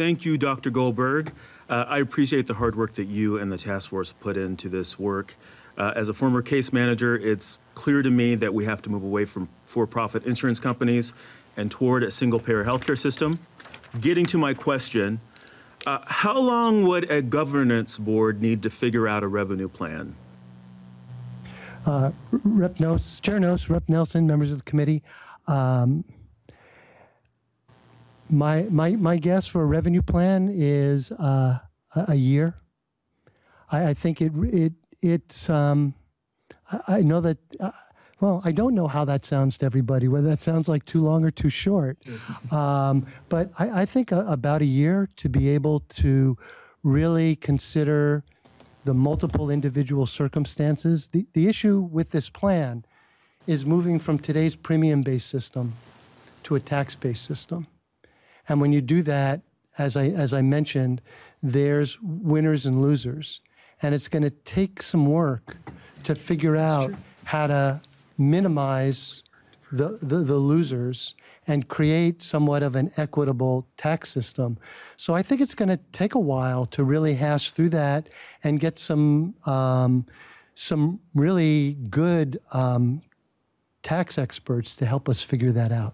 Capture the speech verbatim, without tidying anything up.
thank you, Doctor Goldberg. Uh, I appreciate the hard work that you and the task force put into this work. Uh, as a former case manager, it's clear to me that we have to move away from for-profit insurance companies and toward a single-payer healthcare system. Getting to my question, uh, how long would a governance board need to figure out a revenue plan? Uh, Representative Chairnos, Representative Nelson, members of the committee, um, my, my, my guess for a revenue plan is uh, a year. I, I think it, it, it's, um, I, I know that, uh, well, I don't know how that sounds to everybody, whether that sounds like too long or too short. um, but I, I think a, about a year to be able to really consider the multiple individual circumstances. The, the issue with this plan is moving from today's premium-based system to a tax-based system. And when you do that, as I, as I mentioned, there's winners and losers. And it's going to take some work to figure out how to minimize the, the, the losers and create somewhat of an equitable tax system. So I think it's going to take a while to really hash through that and get some, um, some really good um, tax experts to help us figure that out.